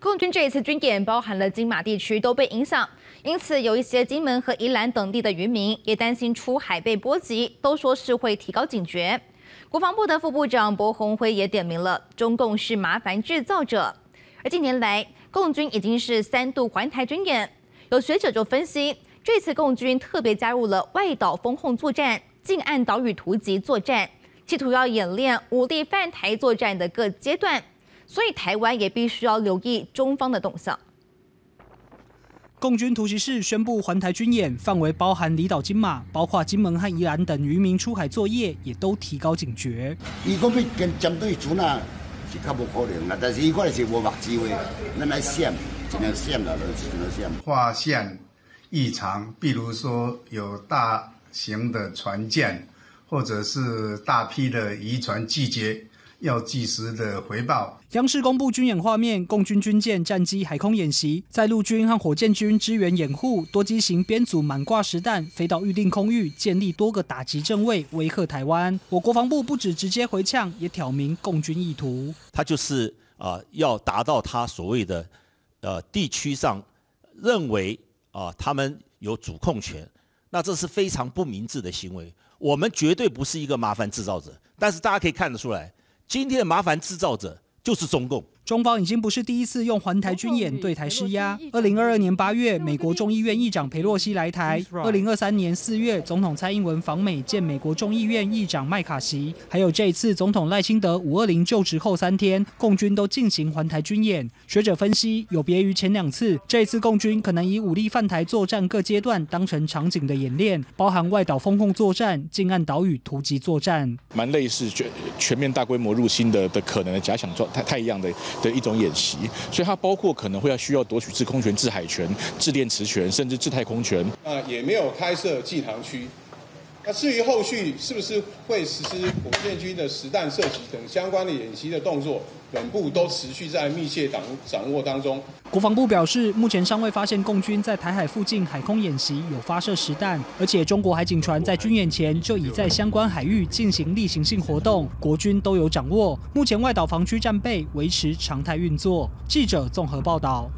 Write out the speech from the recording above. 共军这一次军演包含了金马地区都被影响，因此有一些金门和宜兰等地的渔民也担心出海被波及，都说是会提高警觉。国防部的副部长柏宏辉也点名了，中共是麻烦制造者。而近年来，共军已经是3度环台军演，有学者就分析，这次共军特别加入了外岛封控作战、近岸岛屿突击作战。 企图要演练武力犯台作战的各阶段，所以台湾也必须要留意中方的动向。共军突袭式宣布环台军演，范围包含离岛金马，包括金门和宜兰等渔民出海作业，也都提高警觉。伊讲要跟针对船啊，是较无可能啦，但是伊可能是无目睭的，咱来闪，尽量闪啦，尽量闪。画线异常，比如说有大型的船舰。 或者是大批的渔船集结，要及时的回报。央视公布军演画面，共军军舰、战机海空演习，在陆军和火箭军支援掩护，多机型编组满挂实弹，飞到预定空域，建立多个打击阵位，威吓台湾。我国防部不止直接回呛，也挑明共军意图，他就是要达到他所谓的地区上认为他们有主控权，那这是非常不明智的行为。 我们绝对不是一个麻烦制造者，但是大家可以看得出来，今天的麻烦制造者就是中共。中方已经不是第一次用环台军演对台施压。2022年8月，美国众议院议长佩洛西来台；2023年4月，总统蔡英文访美见美国众议院议长麦卡锡；还有这一次总统赖清德520就职后3天，共军都进行环台军演。学者分析，有别于前2次，这一次共军可能以武力犯台作战各阶段当成场景的演练，包含外岛封控作战、近岸岛屿突击作战，蛮类似全面大规模入侵的可能的假想状态太一样的一种演习，所以它包括可能会需要夺取制空权、制海权、制电磁权，甚至制太空权。那也没有开设祭坛区。那至于后续是不是会实施火箭军的实弹射击等相关的演习的动作？ 本部都持续在密切掌握当中。国防部表示，目前尚未发现共军在台海附近海空演习有发射实弹，而且中国海警船在军演前就已在相关海域进行例行性活动，国军都有掌握。目前外岛防区战备维持常态运作。记者综合报道。